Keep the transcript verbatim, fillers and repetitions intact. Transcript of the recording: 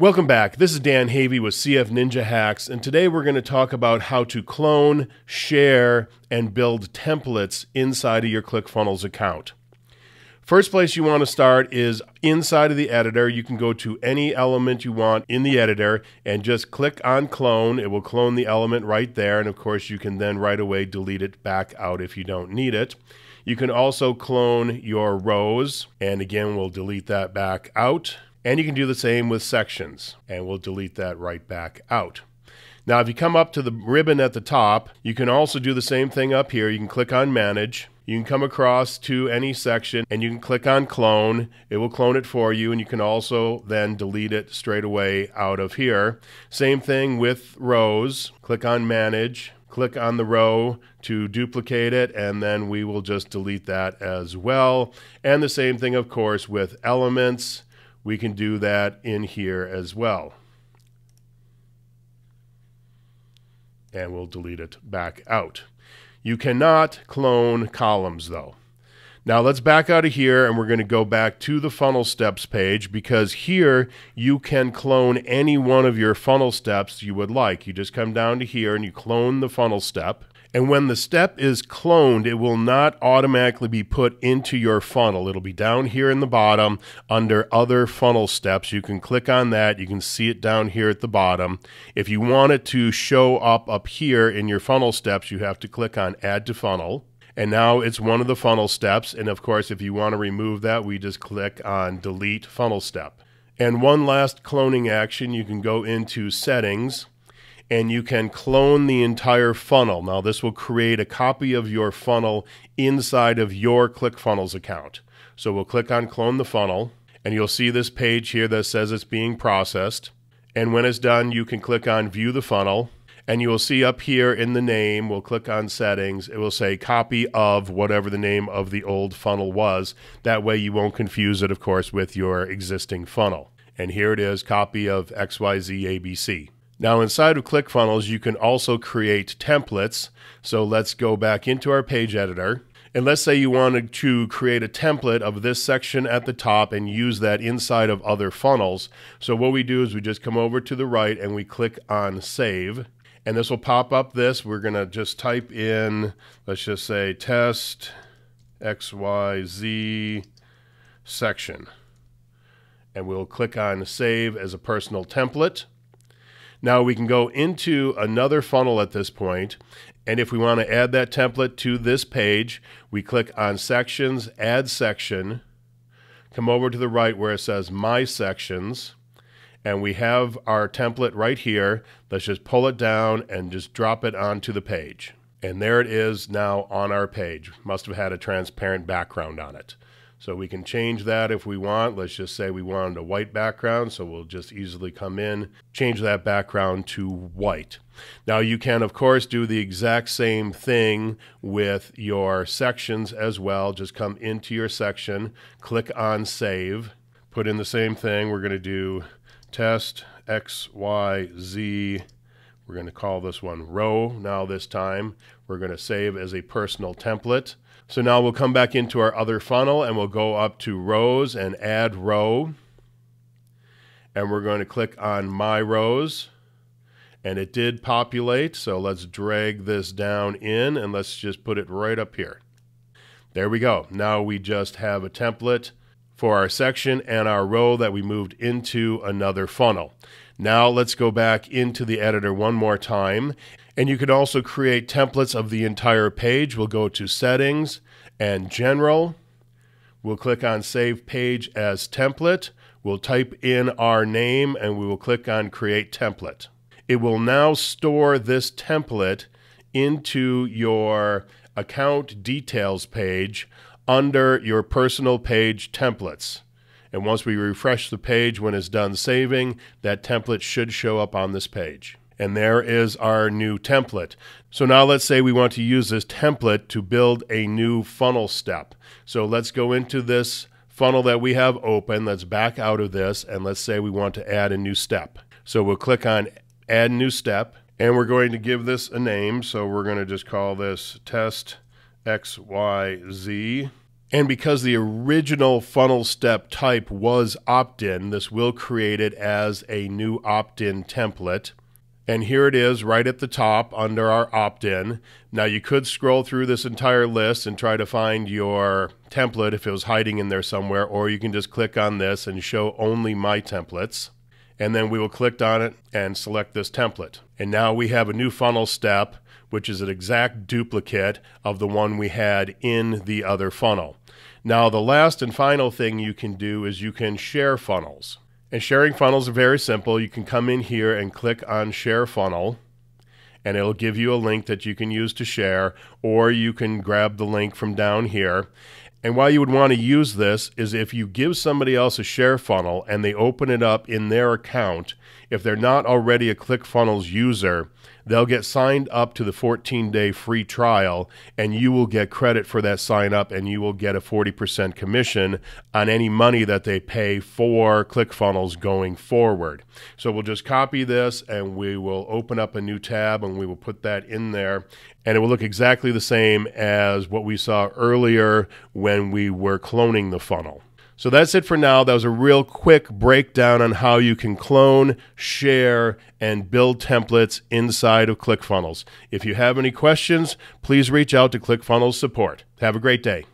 Welcome back. This is Dan Havey with C F Ninja Hacks, and today we're going to talk about how to clone, share, and build templates inside of your ClickFunnels account. First place you want to start is inside of the editor. You can go to any element you want in the editor and just click on clone. It will clone the element right there, and of course you can then right away delete it back out if you don't need it. You can also clone your rows, and again we'll delete that back out. And you can do the same with sections, and we'll delete that right back out. Now, if you come up to the ribbon at the top, you can also do the same thing up here. You can click on Manage. You can come across to any section, and you can click on Clone. It will clone it for you, and you can also then delete it straight away out of here. Same thing with rows. Click on Manage. Click on the row to duplicate it, and then we will just delete that as well. And the same thing, of course, with elements. We can do that in here as well. And we'll delete it back out. You cannot clone columns though. Now let's back out of here, and we're going to go back to the funnel steps page, because here you can clone any one of your funnel steps you would like. You just come down to here and you clone the funnel step. And when the step is cloned, it will not automatically be put into your funnel. It'll be down here in the bottom under other funnel steps. You can click on that. You can see it down here at the bottom. If you want it to show up up here in your funnel steps, you have to click on Add to Funnel. And now it's one of the funnel steps. And of course, if you want to remove that, we just click on Delete Funnel Step. And one last cloning action, you can go into Settings, and you can clone the entire funnel. Now this will create a copy of your funnel inside of your ClickFunnels account. So we'll click on Clone the Funnel, and you'll see this page here that says it's being processed. And when it's done, you can click on View the Funnel, and you will see up here in the name, we'll click on Settings, it will say Copy of whatever the name of the old funnel was. That way you won't confuse it, of course, with your existing funnel. And here it is, Copy of X Y Z A B C. Now inside of ClickFunnels, you can also create templates. So let's go back into our page editor. And let's say you wanted to create a template of this section at the top and use that inside of other funnels. So what we do is we just come over to the right and we click on Save. And this will pop up this. We're going to just type in, let's just say, test X Y Z section. And we'll click on Save as a personal template. Now we can go into another funnel at this point, and if we want to add that template to this page, we click on Sections, Add Section, come over to the right where it says My Sections, and we have our template right here. Let's just pull it down and just drop it onto the page. And there it is now on our page. Must have had a transparent background on it. So we can change that if we want. Let's just say we wanted a white background, so we'll just easily come in, change that background to white. Now you can, of course, do the exact same thing with your sections as well. Just come into your section, click on Save, put in the same thing. We're going to do test X Y Z. We're going to call this one row. Now this time we're going to save as a personal template. So now we'll come back into our other funnel, and we'll go up to rows and add row. And we're going to click on My Rows. And it did populate. So let's drag this down in, and let's just put it right up here. There we go. Now we just have a template for our section and our row that we moved into another funnel. Now let's go back into the editor one more time. And you can also create templates of the entire page. We'll go to Settings and General. We'll click on Save Page as Template. We'll type in our name, and we will click on Create Template. It will now store this template into your account details page under your personal page templates. And once we refresh the page, when it's done saving, that template should show up on this page. And there is our new template. So now let's say we want to use this template to build a new funnel step. So let's go into this funnel that we have open. Let's back out of this, and let's say we want to add a new step. So we'll click on Add New Step, and we're going to give this a name. So we're going to just call this test X Y Z. And because the original funnel step type was opt-in, this will create it as a new opt-in template. And here it is right at the top under our opt-in. Now you could scroll through this entire list and try to find your template if it was hiding in there somewhere, or you can just click on this and show only my templates. And then we will click on it and select this template. And now we have a new funnel step, which is an exact duplicate of the one we had in the other funnel. Now the last and final thing you can do is you can share funnels. And sharing funnels are very simple. You can come in here and click on Share Funnel, and it'll give you a link that you can use to share, or you can grab the link from down here. And why you would want to use this is if you give somebody else a share funnel and they open it up in their account, if they're not already a ClickFunnels user, they'll get signed up to the fourteen day free trial, and you will get credit for that sign up, and you will get a forty percent commission on any money that they pay for ClickFunnels going forward. So we'll just copy this and we will open up a new tab and we will put that in there, and it will look exactly the same as what we saw earlier when we were cloning the funnel. So that's it for now. That was a real quick breakdown on how you can clone, share, and build templates inside of ClickFunnels. If you have any questions, please reach out to ClickFunnels support. Have a great day.